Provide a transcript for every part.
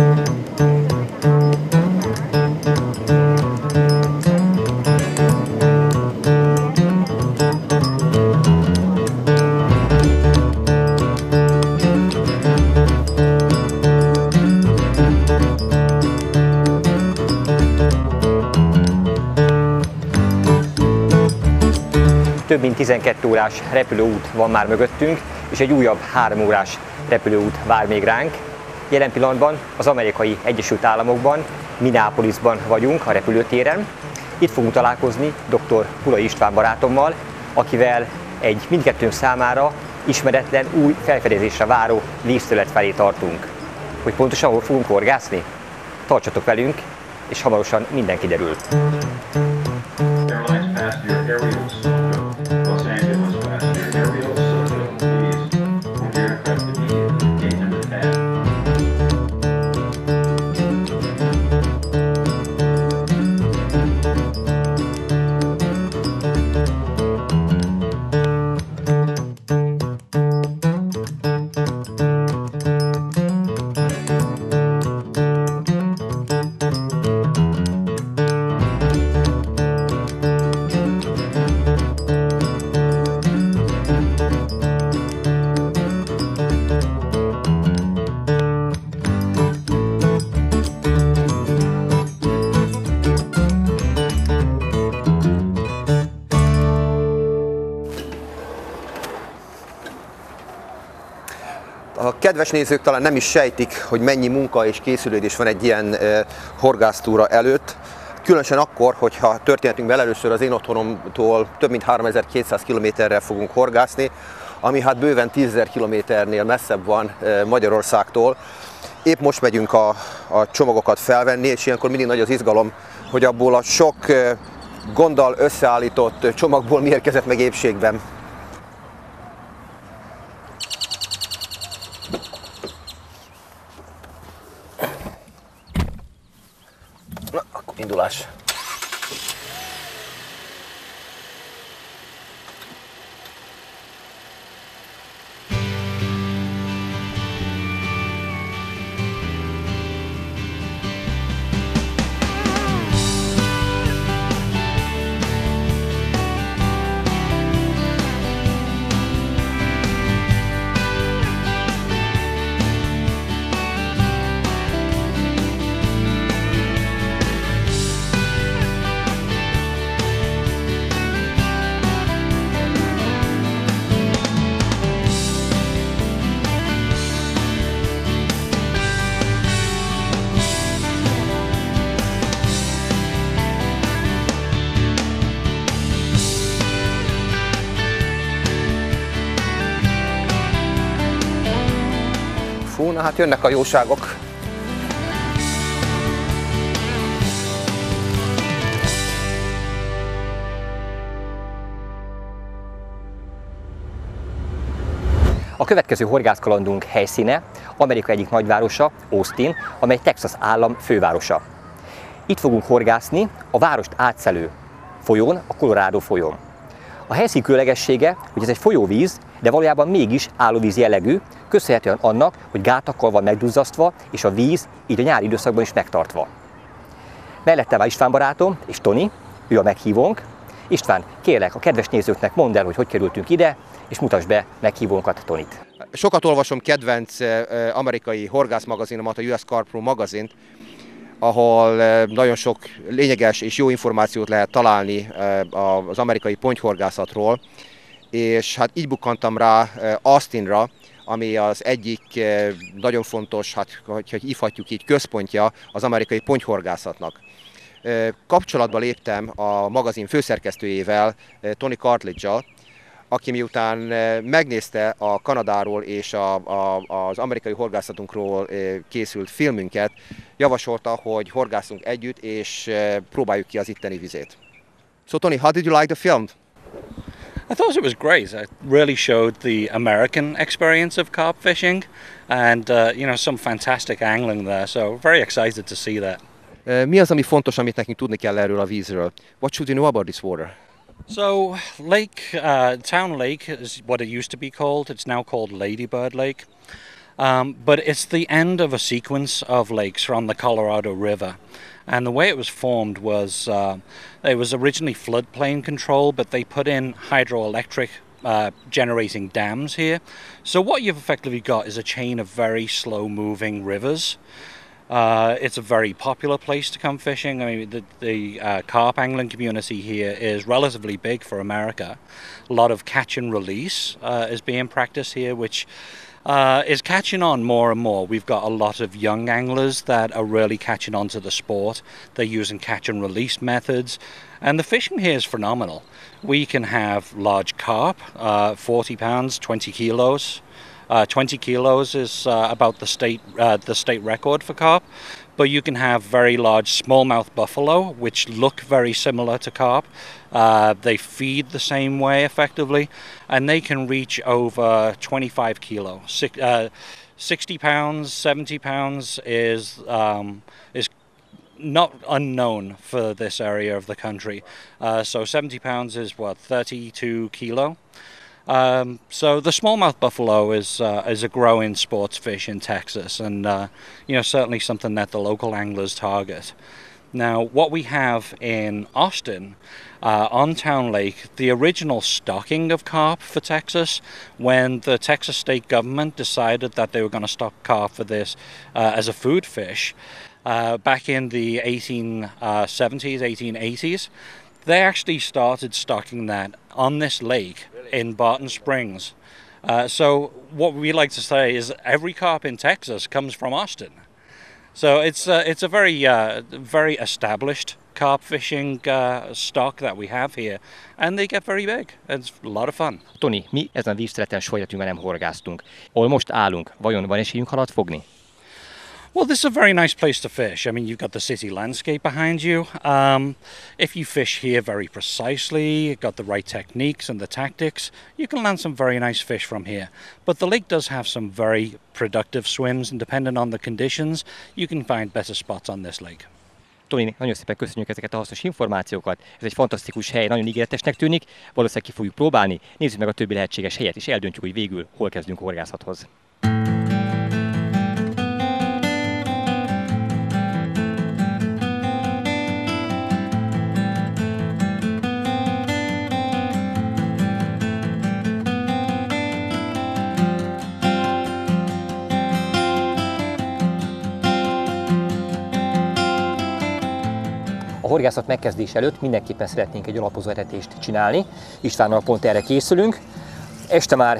Több mint 12 órás repülőút van már mögöttünk, és egy újabb 3 órás repülőút vár még ránk. Jelen pillanatban az Amerikai Egyesült Államokban, Minneapolisban vagyunk a repülőtéren. Itt fogunk találkozni dr. Pulai István barátommal, akivel egy mindkettőnk számára ismeretlen új felfedezésre váró víztölet felé tartunk. Hogy pontosan hol fogunk horgászni? Tartsatok velünk, és hamarosan minden kiderül. A kedves nézők talán nem is sejtik, hogy mennyi munka és készülődés van egy ilyen horgásztúra előtt. Különösen akkor, hogyha történetünkben először az én otthonomtól több mint 3200 kilométerrel fogunk horgászni, ami hát bőven 10.000 kilométernél messzebb van Magyarországtól. Épp most megyünk a csomagokat felvenni, és ilyenkor mindig nagy az izgalom, hogy abból a sok gonddal összeállított csomagból mi érkezett meg épségben. Indulás. Na hát jönnek a jóságok. A következő horgászkalandunk helyszíne Amerika egyik nagyvárosa, Austin, amely Texas állam fővárosa. Itt fogunk horgászni a várost átszelő folyón, a Colorado folyón. A helyszín különlegessége, hogy ez egy folyóvíz, de valójában mégis állóvíz jellegű, köszönhetően annak, hogy gátakkal van megduzzasztva, és a víz így a nyári időszakban is megtartva. Mellette van István barátom és Tony, ő a meghívónk. István, kérlek, a kedves nézőknek mondd el, hogy hogy kerültünk ide, és mutasd be meghívónkat, Tonyt. Sokat olvasom kedvenc amerikai horgászmagazinomat, a US Carp Pro magazint, ahol nagyon sok lényeges és jó információt lehet találni az amerikai pontyhorgászatról, és hát így bukkantam rá Austinra, ami az egyik nagyon fontos, hát hogyha hívhatjuk így, központja az amerikai pontyhorgászatnak. Kapcsolatba léptem a magazin főszerkesztőjével, Tony Cartlidge-al, aki miután megnézte a Kanadáról és az amerikai horgászatunkról készült filmünket, javasolta, hogy horgászunk együtt és próbáljuk ki az itteni vizét. So Tony, how did you like the film? I thought it was great. It really showed the American experience of carp fishing, and you know, some fantastic angling there. So very excited to see that. Mi az, ami fontos, amit nekünk tudni kell erről a vízről? What should you know about this water? So, Town Lake is what it used to be called. It's now called Lady Bird Lake. But it's the end of a sequence of lakes from the Colorado River. And the way it was formed was, it was originally floodplain control, but they put in hydroelectric generating dams here. So what you've effectively got is a chain of very slow moving rivers. It's a very popular place to come fishing. I mean, the carp angling community here is relatively big for America. A lot of catch and release is being practiced here, which is catching on more and more. We've got a lot of young anglers that are really catching on to the sport. They're using catch and release methods, and the fishing here is phenomenal. We can have large carp, 40 pounds, 20 kilos. 20 kilos is about the state record for carp, but you can have very large smallmouth buffalo, which look very similar to carp. They feed the same way effectively, and they can reach over 25 kilo. 60 pounds, 70 pounds is not unknown for this area of the country. So 70 pounds is what, 32 kilo. So the smallmouth buffalo is a growing sports fish in Texas, and you know, certainly something that the local anglers target. Now, what we have in Austin on Town Lake, the original stocking of carp for Texas, when the Texas state government decided that they were going to stock carp for this as a food fish back in the 1870s, 1880s. They actually started stocking that on this lake in Barton Springs. So what we like to say is every carp in Texas comes from Austin. So it's a very, very established carp fishing stock that we have here, and they get very big. It's a lot of fun. Tony, mi ezen a vízterületen soha életünkben nem horgásztunk. Ahol most állunk, vajon van esélyünk halat fogni? Well, this is a very nice place to fish. I mean, you've got the city landscape behind you. If you fish here very precisely, you've got the right techniques and the tactics, you can land some very nice fish from here. But the lake does have some very productive swims, and depending on the conditions, you can find better spots on this lake. Tony, nagyon szépen köszönjük ezeket a hasznos információkat. Ez egy fantasztikus hely, nagyon ígéretesnek tűnik. Valószínűleg ki fogjuk próbálni, nézzük meg a többi lehetséges helyet, és eldöntjük, hogy végül hol kezdünk horgászathoz. A horgászat megkezdés előtt mindenképpen szeretnénk egy alapozó etetést csinálni. Istvánnal pont erre készülünk. Este már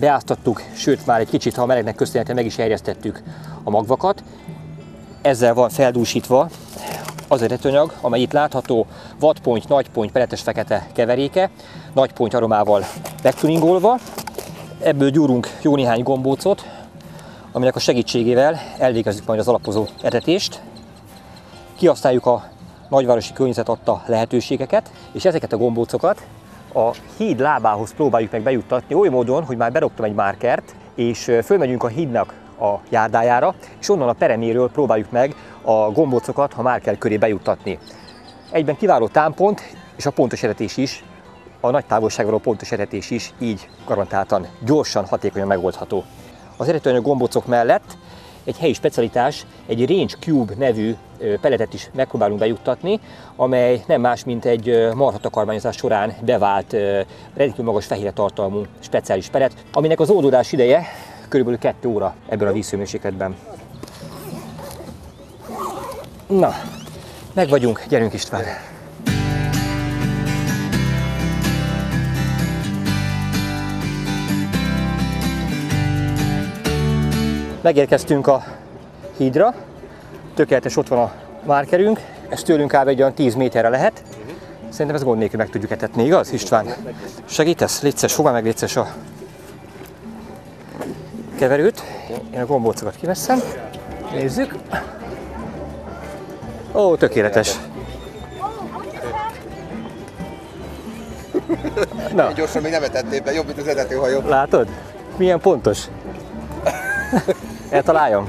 beáztattuk, sőt már egy kicsit, ha a melegnek köszönhetően meg is erjesztettük a magvakat. Ezzel van feldúsítva az etetőanyag, amely itt látható, vadponty, nagyponty, peletes fekete keveréke, nagyponty aromával megtuningolva. Ebből gyúrunk jó néhány gombócot, aminek a segítségével elvégezzük majd az alapozó etetést. Kihasználjuk a nagyvárosi környezet adta lehetőségeket, és ezeket a gombócokat a híd lábához próbáljuk meg bejuttatni oly módon, hogy már berogtam egy márkert, és fölmegyünk a hídnak a járdájára, és onnan a pereméről próbáljuk meg a gombócokat a márker köré bejuttatni. Egyben kiváló támpont, és a pontos etetés is, a nagy távolságról pontos etetés is így garantáltan gyorsan, hatékonyan megoldható. Az etetőanyag gombócok mellett egy helyi specialitás, egy Range Cube nevű peletet is megpróbálunk bejuttatni, amely nem más, mint egy marhatakarmányozás során bevált, rendkívül magas fehérje tartalmú speciális pelet, aminek az oldódás ideje kb. 2 óra ebben a vízhőmérsékletben. Na, meg vagyunk, gyerünk István! Megérkeztünk a hídra, tökéletes, ott van a márkerünk, ez tőlünk kb. Egy olyan 10 méterre lehet. Szerintem ez gond nélkül meg tudjuk etetni, igaz István? Segítesz? Légyszeres, fogd meg légyszeres a keverőt. Én a gombócokat kiveszem, nézzük. Ó, tökéletes! Na. Gyorsan még nem etettél be, jobb, mint az etetőhajó. Látod? Milyen pontos! Eltaláljam.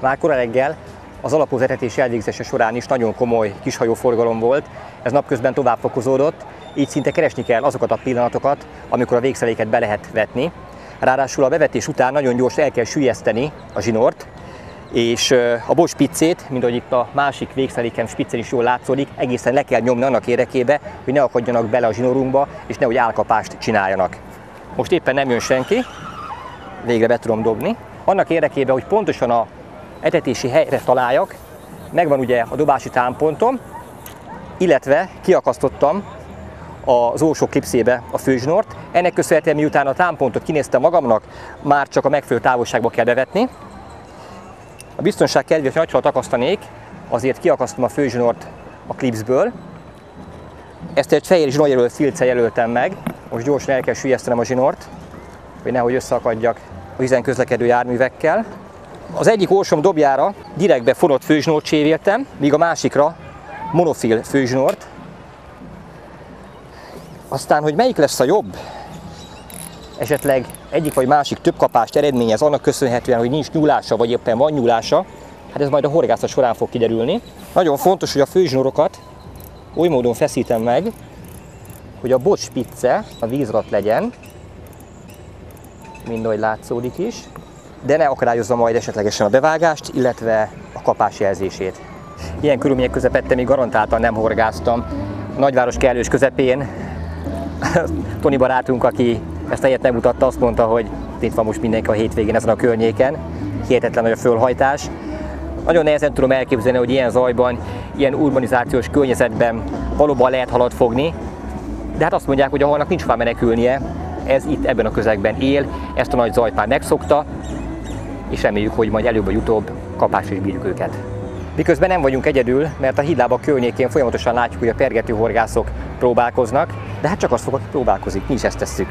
Már kora reggel az alapos etetés elvégzése során is nagyon komoly kishajóforgalom volt, ez napközben tovább fokozódott, így szinte keresni kell azokat a pillanatokat, amikor a végszeréket be lehet vetni. Ráadásul a bevetés után nagyon gyorsan el kell süllyeszteni a zsinort, és a bocspiccét, mint ahogy itt a másik végszeréken spiccen is jól látszódik, egészen le kell nyomni annak érdekébe, hogy ne akadjanak bele a zsinorunkba, és nehogy állkapást csináljanak. Most éppen nem jön senki, végre be tudom dobni. Annak érdekében, hogy pontosan a etetési helyre találjak, megvan ugye a dobási támpontom, illetve kiakasztottam az ósok klipszébe a főzsinort. Ennek köszönhetően, miután a támpontot kinéztem magamnak, már csak a megfelelő távolságba kell bevetni. A biztonság kedvéért nagyhalat akasztanék, azért kiakasztom a főzsinort a klipszből. Ezt egy fehér zsinórjelölt filccel jelöltem meg, most gyorsan el kell süllyesztenem a zsinort, hogy nehogy összeakadjak a vízen közlekedő járművekkel. Az egyik orsom dobjára direktbe fonott főzsinort csévéltem, míg a másikra monofil főzsinort. Aztán, hogy melyik lesz a jobb, esetleg egyik vagy másik több kapást eredményez annak köszönhetően, hogy nincs nyúlása, vagy éppen van nyúlása, hát ez majd a horgászat során fog kiderülni. Nagyon fontos, hogy a főzsinorokat oly módon feszítem meg, hogy a bocspicce a víz alatt legyen, mindahogy látszódik is, de ne akadályozza majd esetlegesen a bevágást, illetve a kapás jelzését. Ilyen körülmények közepette még garantáltan nem horgáztam. A nagyváros kellős közepén Tony barátunk, aki ezt helyet megmutatta, azt mondta, hogy itt van most mindenki a hétvégén ezen a környéken. Hihetetlen nagy a fölhajtás. Nagyon nehezen tudom elképzelni, hogy ilyen zajban, ilyen urbanizációs környezetben valóban lehet halat fogni, de hát azt mondják, hogy a halnak nincs már menekülnie, ez itt ebben a közegben él, ezt a nagy zajt már megszokta, és reméljük, hogy majd előbb vagy utóbb kapásra is bírjuk őket. Miközben nem vagyunk egyedül, mert a hídlábak környékén folyamatosan látjuk, hogy a pergető horgászok próbálkoznak, de hát csak az fog, aki próbálkozik, mi is ezt tesszük.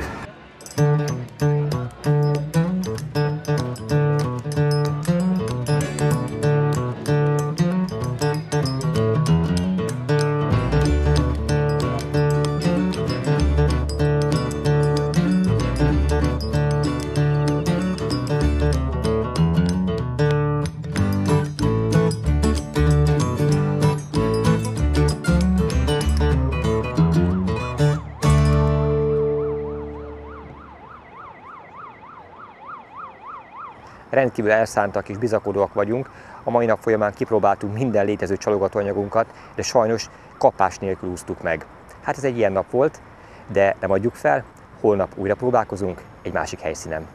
Rendkívül elszántak és bizakodóak vagyunk. A mai nap folyamán kipróbáltunk minden létező csalogatóanyagunkat, de sajnos kapás nélkül úsztuk meg. Hát ez egy ilyen nap volt, de nem adjuk fel, holnap újra próbálkozunk egy másik helyszínen.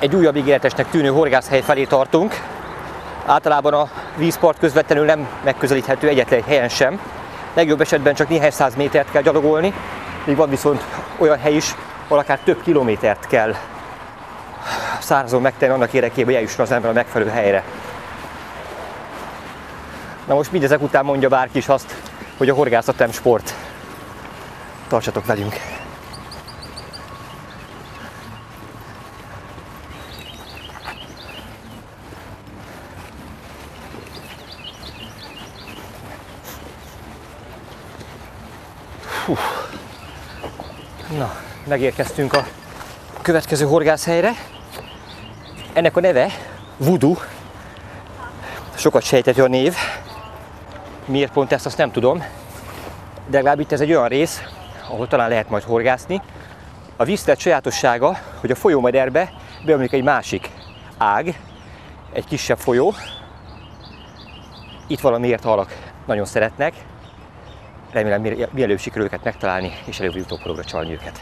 Egy újabb ígéretesnek tűnő horgászhely felé tartunk. Általában a vízpart közvetlenül nem megközelíthető egyetlen helyen sem. Legjobb esetben csak néhány száz métert kell gyalogolni, még van viszont olyan hely is, ahol akár több kilométert kell szárazon megtenni annak érdekében, hogy eljusson az ember a megfelelő helyre. Na most mindezek után mondja bárki is azt, hogy a horgászat nem sport. Tartsatok velünk! Na, megérkeztünk a következő horgászhelyre. Ennek a neve Voodoo. Sokat sejteti a név. Miért pont ezt, azt nem tudom. De legalább itt ez egy olyan rész, ahol talán lehet majd horgászni. A víztelet sajátossága, hogy a folyómederbe beömlik egy másik ág, egy kisebb folyó. Itt valamiért halak nagyon szeretnek. Remélem, mielőbb sikerül őket megtalálni, és előbb utóbb próbra csalni őket.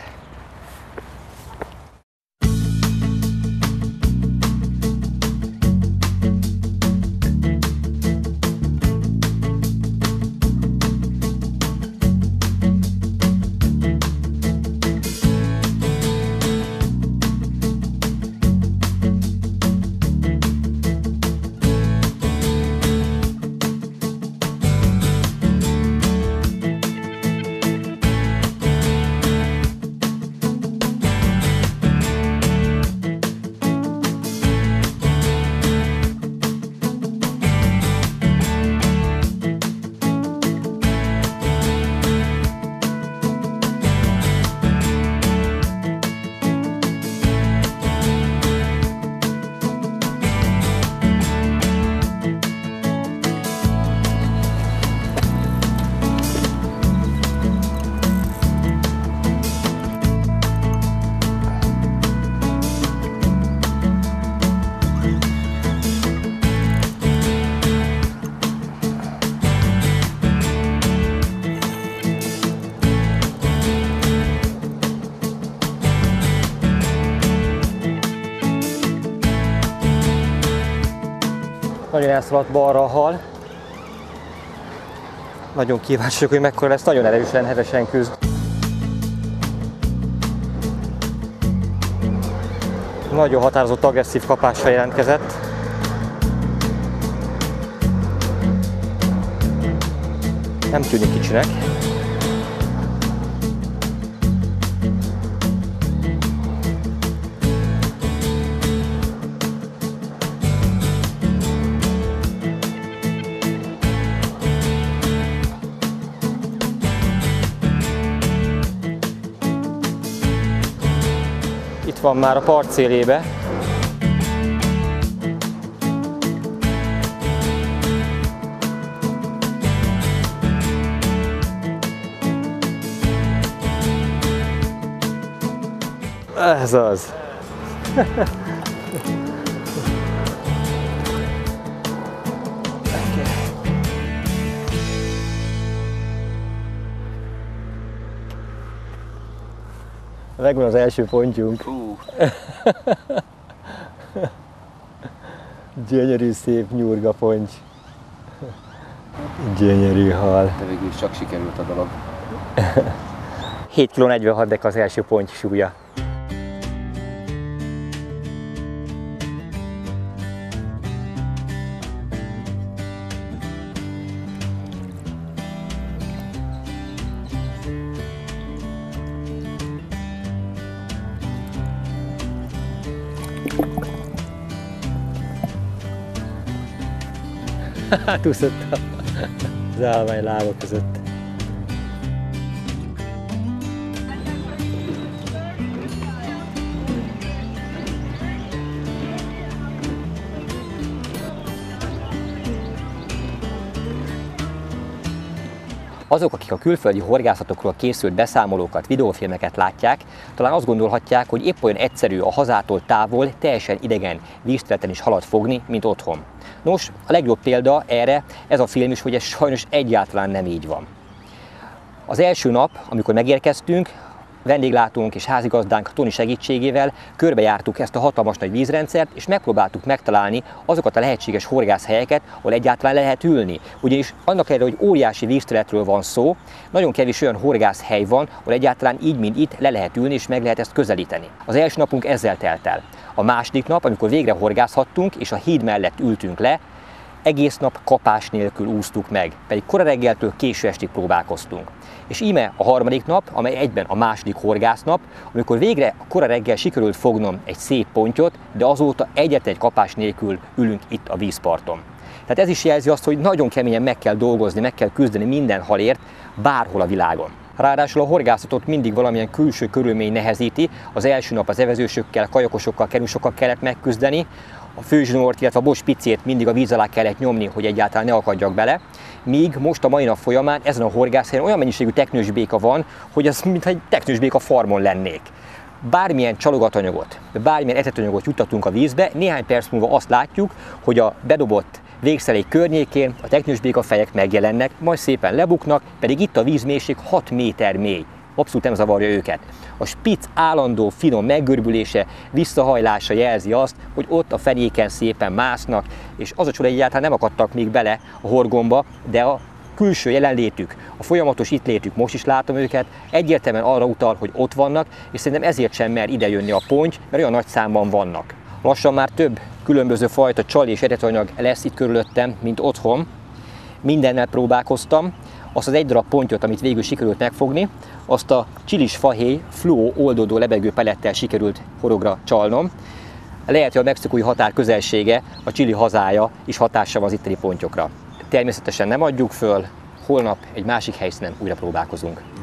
Nagyon elszaladt balra a hal. Nagyon kíváncsiak, hogy mekkora lesz, nagyon erősen, hevesen küzd. Nagyon határozott, agresszív kapással jelentkezett. Nem tűnik kicsinek. Itt van már a part szélébe. Ez az. Megvan az első pontjunk. Gyönyörű, szép, nyurga ponty. Gyönyörű hal. De végül is csak sikerült a dolog. 7 kg 46 deka az első ponty súlya. Hát úszott az állvány lába között. Azok, akik a külföldi horgászatokról készült beszámolókat, videófilmeket látják, talán azt gondolhatják, hogy épp olyan egyszerű a hazától távol, teljesen idegen vízterületen is halat fogni, mint otthon. Nos, a legjobb példa erre ez a film is, hogy ez sajnos egyáltalán nem így van. Az első nap, amikor megérkeztünk, vendéglátónk és házigazdánk Tony segítségével körbejártuk ezt a hatalmas nagy vízrendszert, és megpróbáltuk megtalálni azokat a lehetséges horgászhelyeket, ahol egyáltalán le lehet ülni. Ugyanis annak ellenére, hogy óriási vízterületről van szó, nagyon kevés olyan horgászhely van, ahol egyáltalán így, mint itt le lehet ülni, és meg lehet ezt közelíteni. Az első napunk ezzel telt el. A második nap, amikor végre horgászhattunk, és a híd mellett ültünk le, egész nap kapás nélkül úsztuk meg, pedig kora reggeltől késő estig próbálkoztunk. És íme a harmadik nap, amely egyben a második horgásznap, amikor végre a kora reggel sikerült fognom egy szép pontyot, de azóta egyetlen egy kapás nélkül ülünk itt a vízparton. Tehát ez is jelzi azt, hogy nagyon keményen meg kell dolgozni, meg kell küzdeni minden halért, bárhol a világon. Ráadásul a horgászatot mindig valamilyen külső körülmény nehezíti, az első nap az evezősökkel, kajakosokkal, kerusokkal kellett megküzdeni, a főzsinort, illetve a bospicét mindig a víz alá kellett nyomni, hogy egyáltalán ne akadjak bele, míg most a mai nap folyamán ezen a horgászhelyen olyan mennyiségű teknősbéka van, hogy az mintha egy teknősbéka farmon lennék. Bármilyen csalogatanyagot, bármilyen etetanyagot juttatunk a vízbe, néhány perc múlva azt látjuk, hogy a bedobott végszerék környékén a teknősbéka fejek megjelennek, majd szépen lebuknak, pedig itt a vízmélység 6 méter mély. Abszolút nem zavarja őket. A spic állandó finom meggörbülése, visszahajlása jelzi azt, hogy ott a fenéken szépen másznak, és az a csoda egyáltalán nem akadtak még bele a horgomba, de a külső jelenlétük, a folyamatos ittlétük, most is látom őket, egyértelműen arra utal, hogy ott vannak, és szerintem ezért sem mer idejönni a ponty, mert olyan nagy számban vannak. Lassan már több különböző fajta csal és etetanyag lesz itt körülöttem, mint otthon. Mindennel próbálkoztam. Azt az egy darab pontyot, amit végül sikerült megfogni, azt a csilis fahéj fluó oldódó lebegő pelettel sikerült horogra csalnom. Lehet, hogy a mexikói határ közelsége, a Chili hazája is hatással van az itteni pontyokra. Természetesen nem adjuk föl, holnap egy másik helyszínen újra próbálkozunk.